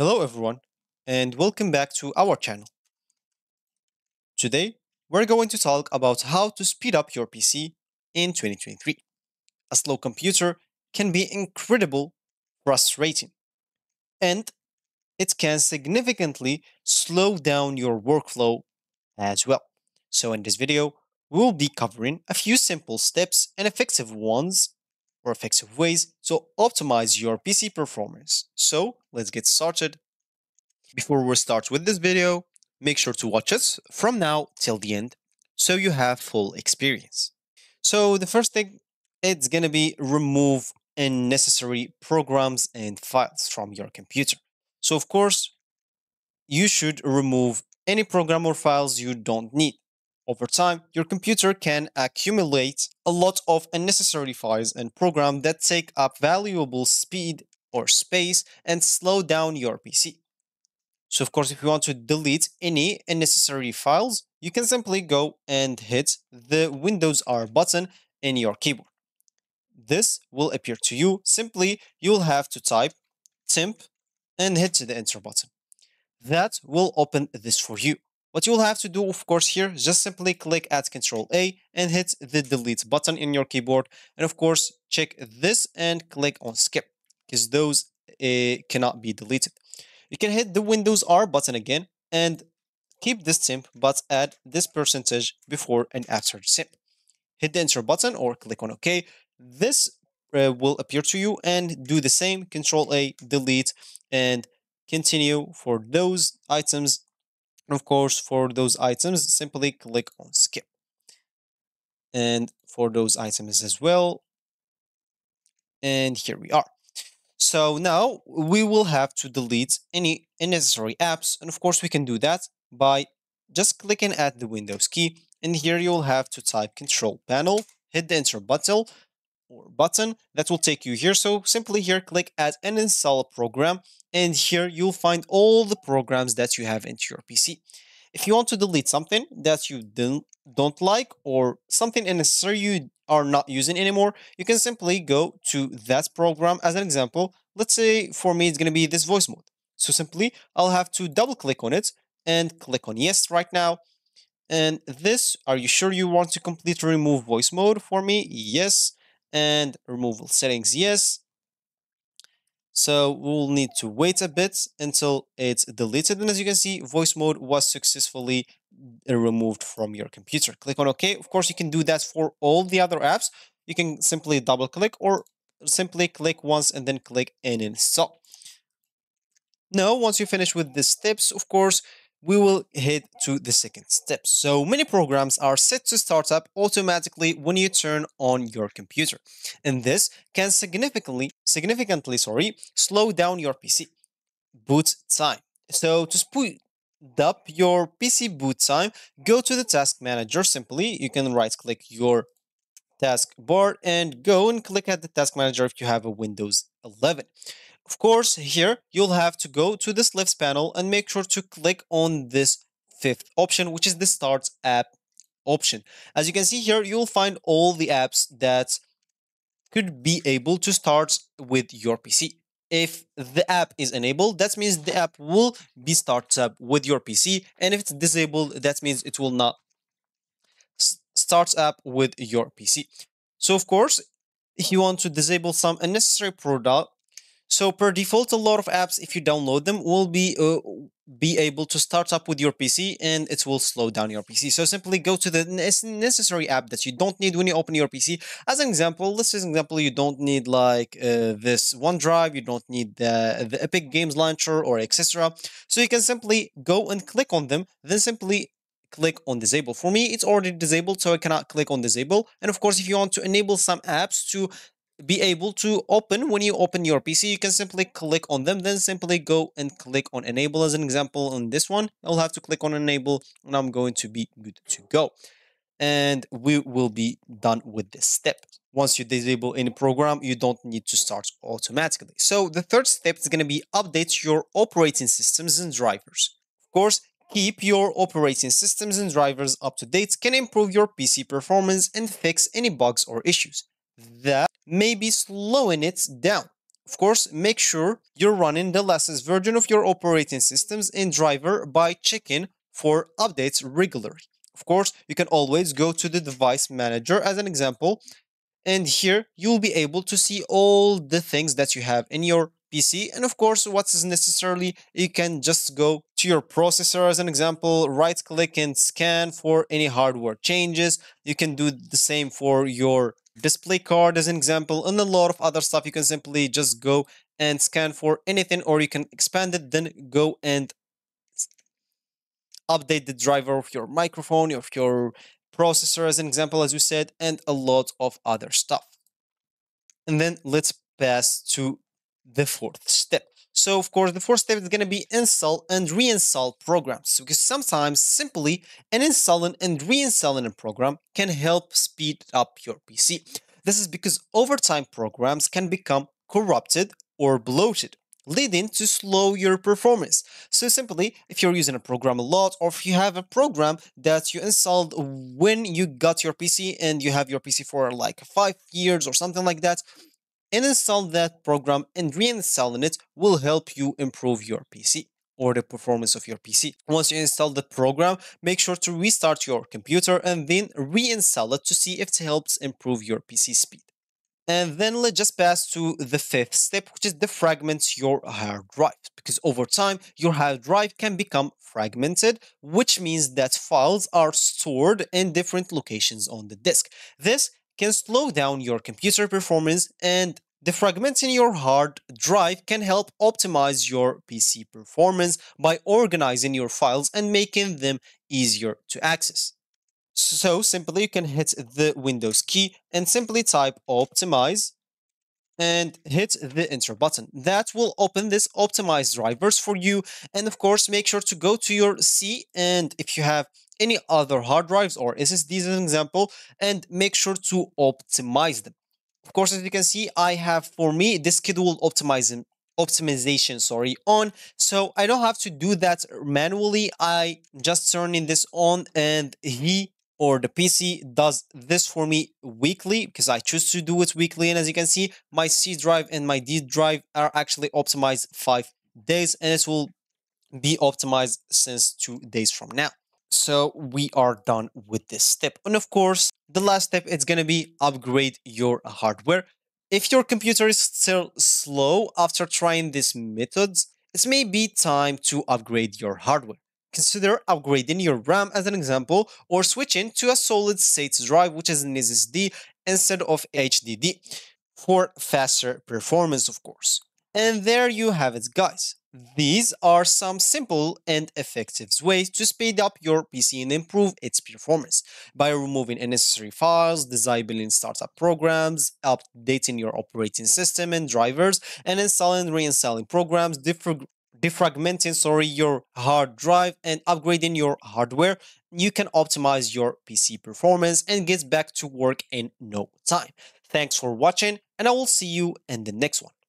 Hello everyone, and welcome back to our channel. Today, we're going to talk about how to speed up your PC in 2023. A slow computer can be incredibly frustrating, and it can significantly slow down your workflow as well. So in this video, we'll be covering a few simple steps and effective ways to optimize your PC performance. So let's get started. Before we start with this video, make sure to watch it from now till the end so you have full experience. So the first thing, it's going to be remove unnecessary programs and files from your computer. So of course, you should remove any program or files you don't need. Over time, your computer can accumulate a lot of unnecessary files and programs that take up valuable speed or space and slow down your PC. So of course, if you want to delete any unnecessary files, you can simply go and hit the Windows R button in your keyboard. This will appear to you. Simply, you'll have to type temp and hit the enter button. That will open this for you. What you'll have to do, of course, here, just simply click at Ctrl A and hit the delete button in your keyboard. And of course, check this and click on skip because those cannot be deleted. You can hit the Windows R button again and keep this temp, but add this percentage before and after the temp. Hit the enter button or click on OK. This will appear to you, and do the same. Ctrl A, delete, and continue for those items. Of course, for those items, simply click on skip. And for those items as well. And here we are. So now we will have to delete any unnecessary apps. And of course, we can do that by just clicking at the Windows key. And here you'll have to type Control Panel, hit the Enter button, that will take you here. So simply here, click at uninstall program. And here you'll find all the programs that you have into your PC. If you want to delete something that you don't like or something unnecessary you are not using anymore, you can simply go to that program. As an example, let's say for me, it's going to be this voice mode. So simply, I'll have to double click on it and click on yes right now. And this, are you sure you want to completely remove voice mode for me? Yes. And removal settings, yes. So we'll need to wait a bit until it's deleted. And as you can see, voice mode was successfully removed from your computer. Click on OK. Of course, you can do that for all the other apps. You can simply double click or simply click once and then click and install. Now, once you finish with the steps, of course, we will head to the second step. So many programs are set to start up automatically when you turn on your computer. And this can significantly slow down your PC boot time. So to speed up your PC boot time, go to the task manager. Simply, you can right click your task bar and go and click at the task manager if you have a Windows 11. Of course, here you'll have to go to this left panel and make sure to click on this fifth option, which is the Start App option. As you can see here, you'll find all the apps that could be able to start with your PC. If the app is enabled, that means the app will be started up with your PC. And if it's disabled, that means it will not start up with your PC. So of course, if you want to disable some unnecessary product, so per default, a lot of apps, if you download them, will be able to start up with your PC and it will slow down your PC. So simply go to the necessary app that you don't need when you open your PC. As an example, let's say you don't need like this OneDrive, you don't need the Epic Games Launcher or etc. So you can simply go and click on them, then simply click on disable. For me, it's already disabled, so I cannot click on disable. And of course, if you want to enable some apps to be able to open when you open your PC, you can simply click on them, then simply go and click on enable. As an example, on this one, I'll have to click on enable and I'm going to be good to go. And we will be done with this step. Once you disable any program, you don't need to start automatically. So the third step is going to be update your operating systems and drivers. Of course, keep your operating systems and drivers up to date can improve your PC performance and fix any bugs or issues that may be slowing it down. Of course, make sure you're running the latest version of your operating systems in driver by checking for updates regularly. Of course, you can always go to the device manager as an example, and here you'll be able to see all the things that you have in your PC. And of course, what's necessarily, you can just go to your processor as an example, right click and scan for any hardware changes. You can do the same for your display card as an example, and a lot of other stuff. You can simply just go and scan for anything, or you can expand it, then go and update the driver of your microphone, of your processor as an example, as you said, and a lot of other stuff. And then let's pass to the fourth step. So of course, the fourth step is going to be install and reinstall programs, because sometimes simply an installing and reinstalling a program can help speed up your PC. This is because over time programs can become corrupted or bloated, leading to slow your performance. So simply, if you're using a program a lot, or if you have a program that you installed when you got your PC and you have your PC for like 5 years or something like that, and install that program and reinstalling it will help you improve your PC or the performance of your PC. Once you install the program, make sure to restart your computer and then reinstall it to see if it helps improve your PC speed. And then let's just pass to the fifth step, which is defragment your hard drive, because over time your hard drive can become fragmented, which means that files are stored in different locations on the disk. This can slow down your computer performance, and defragmenting your hard drive can help optimize your PC performance by organizing your files and making them easier to access. So simply you can hit the Windows key and simply type optimize and hit the enter button. That will open this optimize drivers for you. And of course, make sure to go to your C, and if you have any other hard drives or SSDs as an example, and make sure to optimize them. Of course, as you can see, I have for me the scheduled optimization on, so I don't have to do that manually. I just turn in this on, and he or the PC does this for me weekly, because I choose to do it weekly. And as you can see, my C drive and my D drive are actually optimized 5 days, and it will be optimized since 2 days from now. So we are done with this step. And of course, the last step is going to be upgrade your hardware. If your computer is still slow after trying these methods, it may be time to upgrade your hardware. Consider upgrading your RAM as an example, or switching to a solid state drive, which is an SSD instead of HDD, for faster performance, of course. And there you have it, guys. These are some simple and effective ways to speed up your PC and improve its performance by removing unnecessary files, disabling startup programs, updating your operating system and drivers, and installing and reinstalling programs, defragmenting your hard drive, and upgrading your hardware. You can optimize your PC performance and get back to work in no time. Thanks for watching, and I will see you in the next one.